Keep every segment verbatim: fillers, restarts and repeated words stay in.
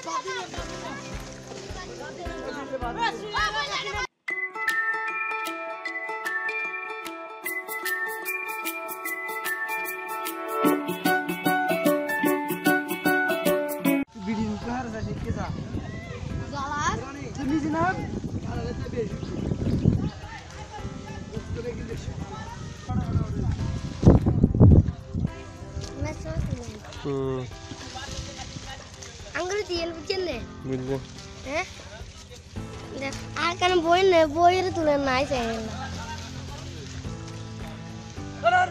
Birinizler zaten keza. Zalar. Temizin ab. Arada bir. Üstüne gidiyor. Nasıl? Anguru diyelim ne? Bilmiyorum. He? Ya, arkana boyun ne? Boyları tulan nice yani. Karar.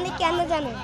Ne kendi canım. Ya.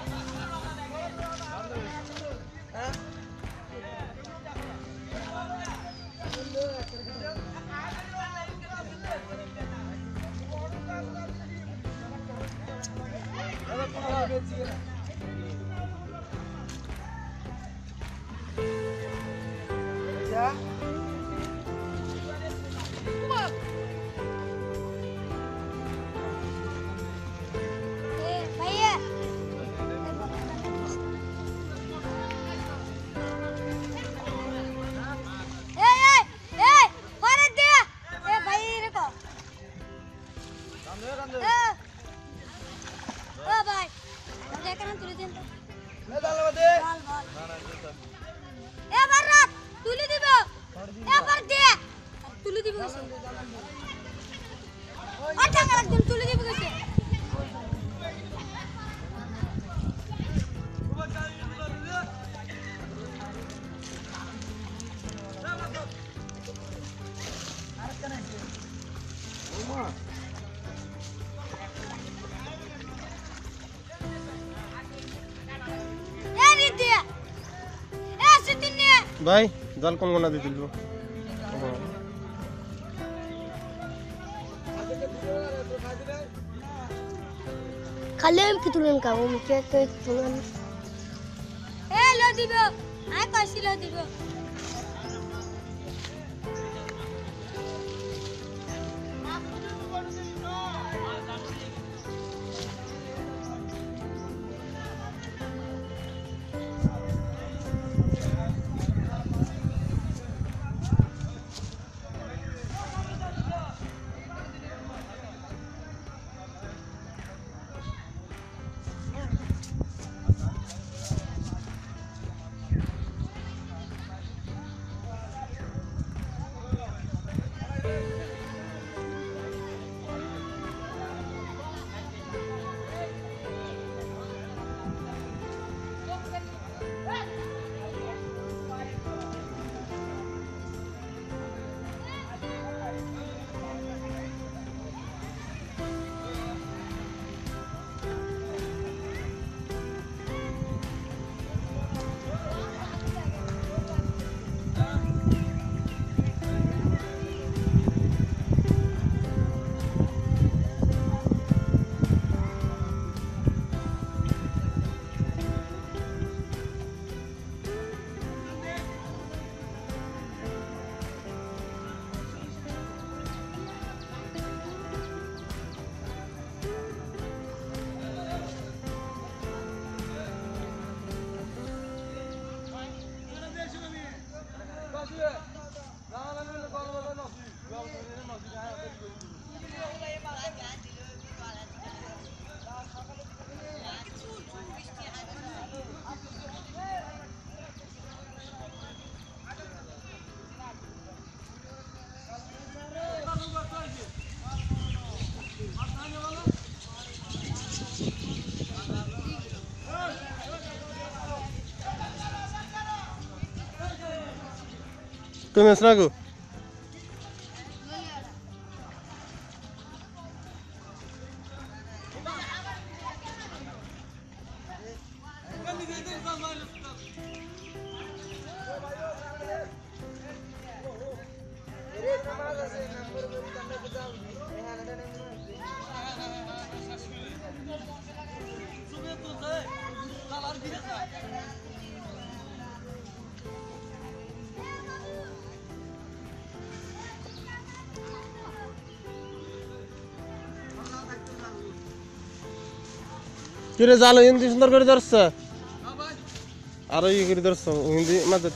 Bye, dal kon gona de dilbo. Kalem ki tulen ka wo mukhe ke tulen. Eh lo dilbo, ay kashi lo dilbo. Hadi Come snagu. Kire zalı hindi şunlar göre derse. Arayı göre derse hindi madde.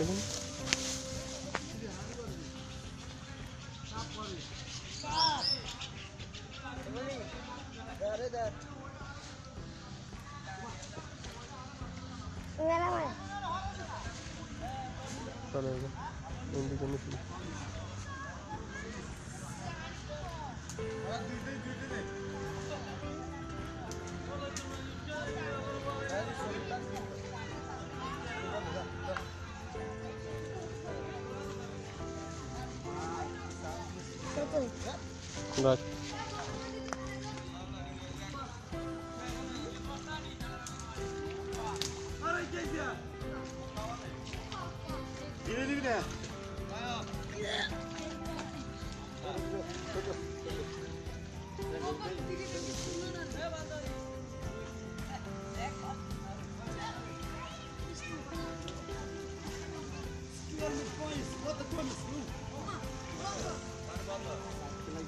Bak. Sen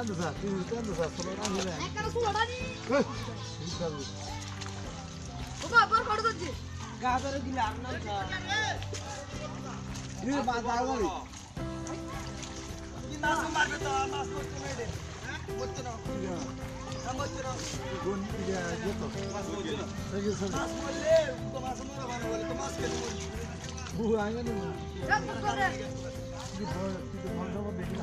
sen de zaten sorulan değil. Ne kadar sorulan değil? Hıh. Baba, bana kadar değil. Gazara gidiyorum da. Ne bazar var? Nasıl market var? Nasıl müşteri? Müşteri. Tam müşteri. Gönül bir yer. Nasıl müşteri? Nasıl müşteri? Nasıl müşteri? Nasıl müşteri? Bu hangi numara? Nasıl müşteri? Bir bana, bir bana bekle.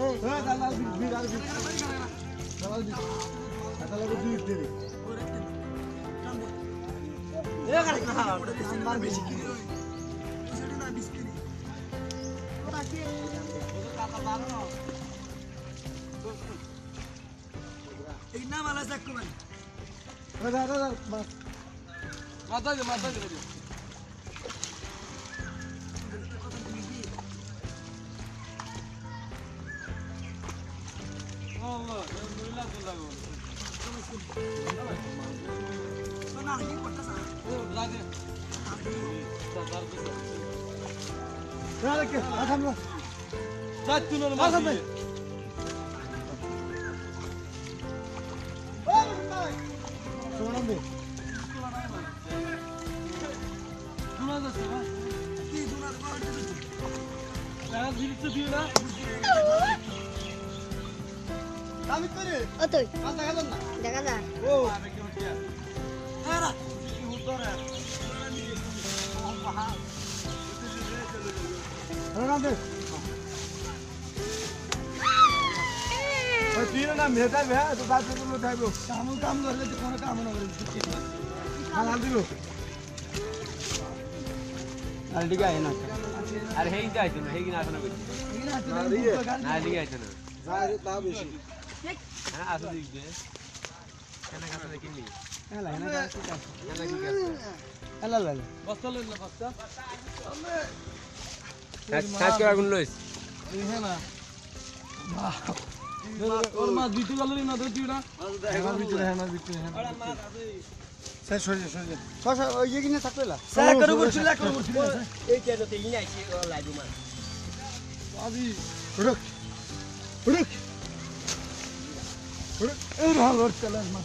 Evet, dalal bir dalal bir dalal bir dalal bir büyük dedi. Ne kadar ha? Sambal beşik. Şurada bisküvi. O da şey. O da kapalı mı? İnna malazak mı? Hadi hadi hadi. Madalya madalya veriyor. Zaten onu masayı. Soğan değil. Duna da sever. Ki duna da var dedi. Sen zilse diyor la. Tamit beri. Otoy. Al da kadın. Da kadar. Oo. Ara. Huzura. Allah. Soğan değil. तीनों ना मेहता भी है तो बात तो तुम लोग टाइम हो काम काम कर लेते कौन काम ना करे हालात भी हो अलग है ना अरे है ही जाए तो ना है ही ना तो ना कुछ ना अलग है तो ना सारे ताबे शी है ना आसुदी के है ना कसम लेकिन नहीं है ना है ना है ना है ना बस्ता ले ना बस्ता साथ क्या कुन लोइस है ना olmaz bitti kalır ne dedi ona? Hemen bitti hemen bitti hemen. Sen şöyle şöyle. Şaşa yegine takla. Sen karı burçla karı burçla. Ey kere de yine şey olay duman. Abi bırak. Bırak. Bırak. Erhal ortalarma.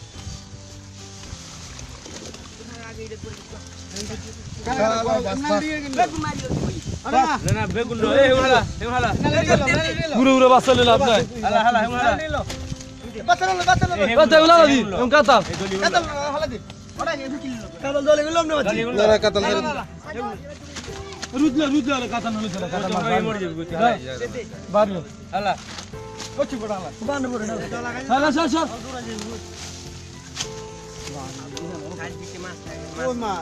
Guru guru basalım abla. Allah Allah Allah. Basalım basalım. Basalım abi. Hem katam. Katam haladı. Oraya gidin. Katal dole gülüm ne baci. Lara katal. Rudla rudla ala katal ne mesela katal. Varlı. Allah. Koçu bura Allah. Kuban bura. Hala sar sar.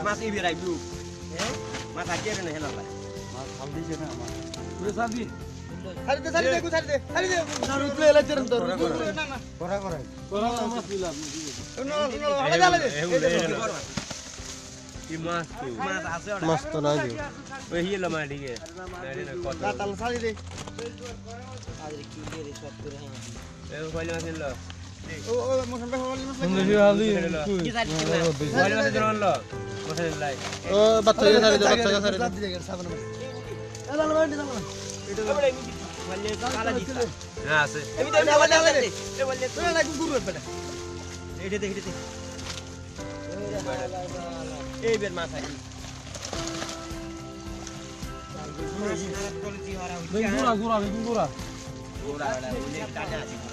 Mas ibi ray blue. Mas ajer ne helal. Mas hamdi je na mas. Pura sabi. Hari de hari de ku hari de. Hari de. Rudla ala jaran tor. Kora kora. Kora mas bila. No no ala jala de. Mas tu, mas tu lagi. Weh, ini lama lagi. Nah, tangan saya ni. Ada kiri ada satu lagi. Eh, boleh masih lah. Oh, oh, masih boleh masih. Masih lagi. Kita ni. Boleh masih jalan lah. Masih lagi. Oh, baca je sari, baca je sari. Alah, lama ni sama. Itu apa lagi? Boleh kalah jita. Nah, se. Ini dah boleh kalah ni. Boleh. Boleh nak guru apa? Ini dek, ini dek. Ey bir masaj. Gura gura gura gura. Gura gura.